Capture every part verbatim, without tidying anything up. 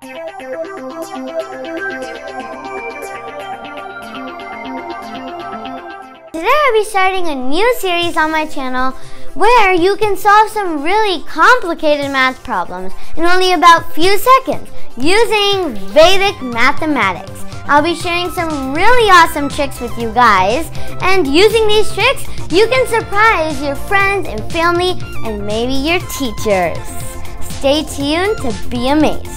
Today I'll be starting a new series on my channel where you can solve some really complicated math problems in only about few seconds using Vedic mathematics. I'll be sharing some really awesome tricks with you guys, and using these tricks you can surprise your friends and family and maybe your teachers. Stay tuned to be amazed.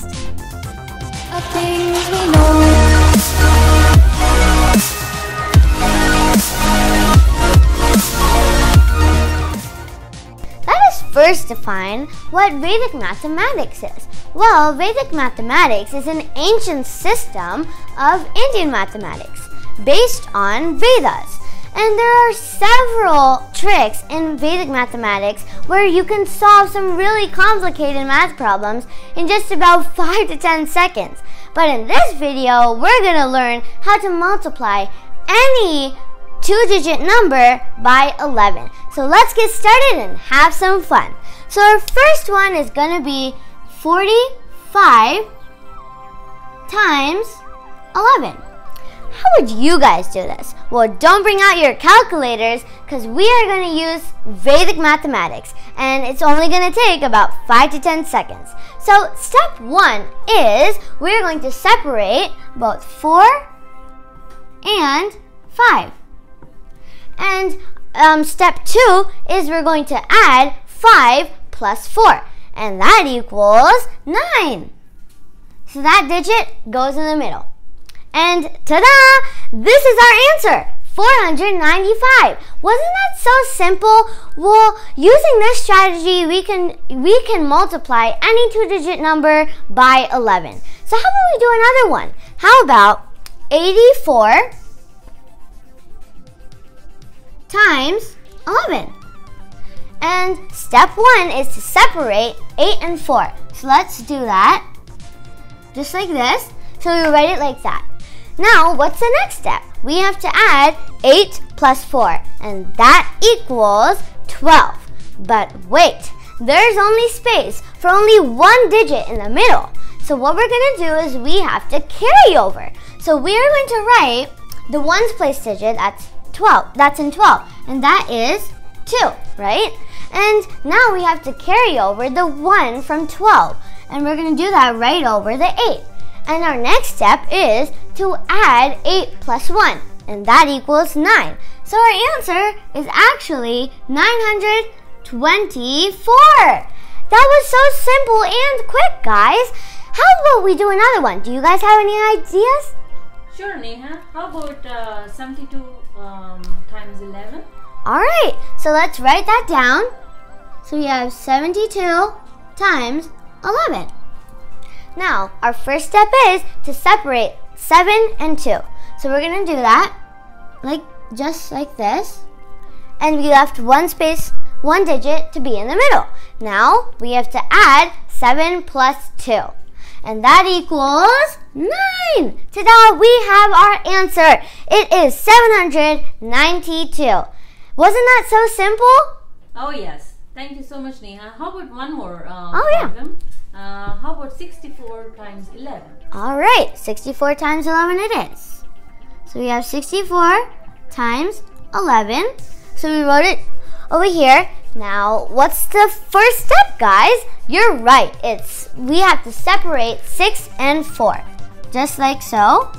Of things we know. Let us first define what Vedic mathematics is. Well, Vedic mathematics is an ancient system of Indian mathematics based on Vedas. And there are several tricks in Vedic mathematics where you can solve some really complicated math problems in just about five to ten seconds. But in this video, we're going to learn how to multiply any two-digit number by eleven. So let's get started and have some fun. So our first one is going to be forty-five times eleven. How would you guys do this? Well, don't bring out your calculators because we are going to use Vedic mathematics, and it's only going to take about five to ten seconds. So step one is we're going to separate both four and five. And um, step two is we're going to add five plus four, and that equals nine. So that digit goes in the middle. And ta-da! This is our answer, four hundred ninety-five. Wasn't that so simple? Well, using this strategy, we can we can multiply any two-digit number by eleven. So how about we do another one? How about eighty-four times eleven? And step one is to separate eight and four. So let's do that, just like this. So we write it like that. Now, what's the next step? We have to add eight plus four, and that equals twelve. But wait, there's only space for only one digit in the middle. So what we're going to do is we have to carry over. So we are going to write the ones place digit, that's twelve, that's in twelve, and that is two, right? And now we have to carry over the one from twelve, and we're going to do that right over the eight. And our next step is to add eight plus one, and that equals nine. So our answer is actually nine hundred twenty-four. That was so simple and quick, guys. How about we do another one? Do you guys have any ideas? Sure, Neha. How about uh, seventy-two um, times eleven? Alright, so let's write that down. So we have seventy-two times eleven. Now, our first step is to separate seven and two. So we're going to do that, like just like this. And we left one space, one digit to be in the middle. Now, we have to add seven plus two. And that equals nine. Ta-da, we have our answer. It is seven hundred ninety-two. Wasn't that so simple? Oh, yes. Thank you so much, Neha. How about one more uh, oh, problem? Yeah. Uh, how about sixty-four times eleven? Alright, sixty-four times eleven it is. So we have sixty-four times eleven. So we wrote it over here. Now, what's the first step, guys? You're right. It's we have to separate six and four. Just like so.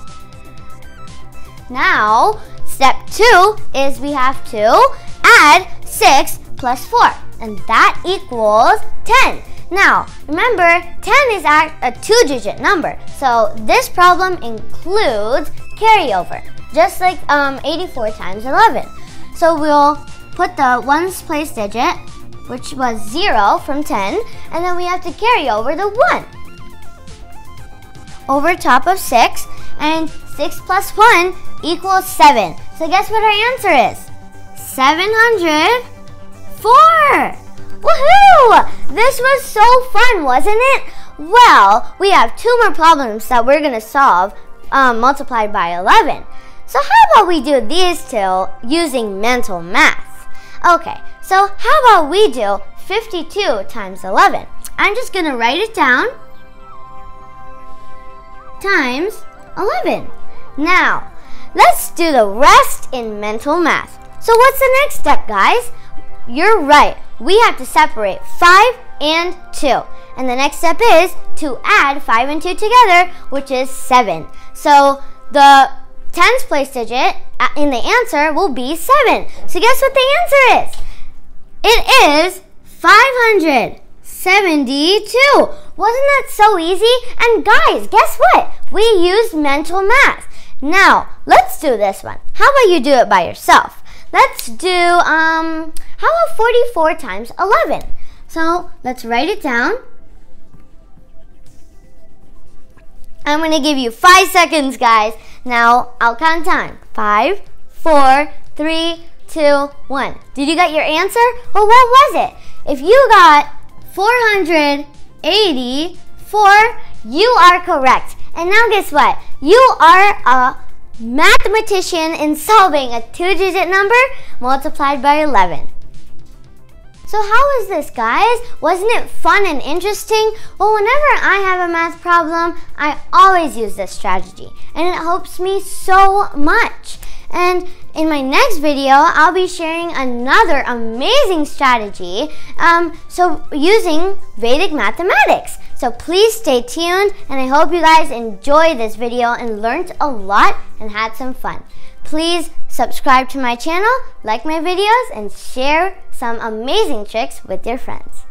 Now, step two is we have to add six plus four. And that equals ten. Now, remember, ten is a two-digit number, so this problem includes carryover, just like um, eighty-four times eleven. So we'll put the ones place digit, which was zero from ten, and then we have to carry over the one over top of six, and six plus one equals seven. So guess what our answer is? seven hundred four! Woohoo! This was so fun, wasn't it? Well, we have two more problems that we're going to solve um, multiplied by eleven. So how about we do these two using mental math? Okay, so how about we do fifty-two times eleven? I'm just going to write it down. times eleven. Now, let's do the rest in mental math. So what's the next step, guys? You're right. We have to separate five and two. And the next step is to add five and two together, which is seven. So the tens place digit in the answer will be seven. So guess what the answer is? It is five hundred seventy-two. Wasn't that so easy? And guys, guess what? We used mental math. Now, let's do this one. How about you do it by yourself? Let's do, um, how about forty-four times eleven? So, let's write it down. I'm going to give you five seconds, guys. Now, I'll count down. Five, four, three, two, one. Did you get your answer? Well, what was it? If you got four hundred eighty-four, you are correct. And now guess what? You are a mathematician in solving a two-digit number multiplied by eleven. So how was this, guys? Wasn't it fun and interesting? Well, whenever I have a math problem, I always use this strategy, and it helps me so much. And in my next video, I'll be sharing another amazing strategy, um, so using Vedic mathematics. So please stay tuned, and I hope you guys enjoyed this video and learned a lot and had some fun. Please subscribe to my channel, like my videos, and share some amazing tricks with your friends.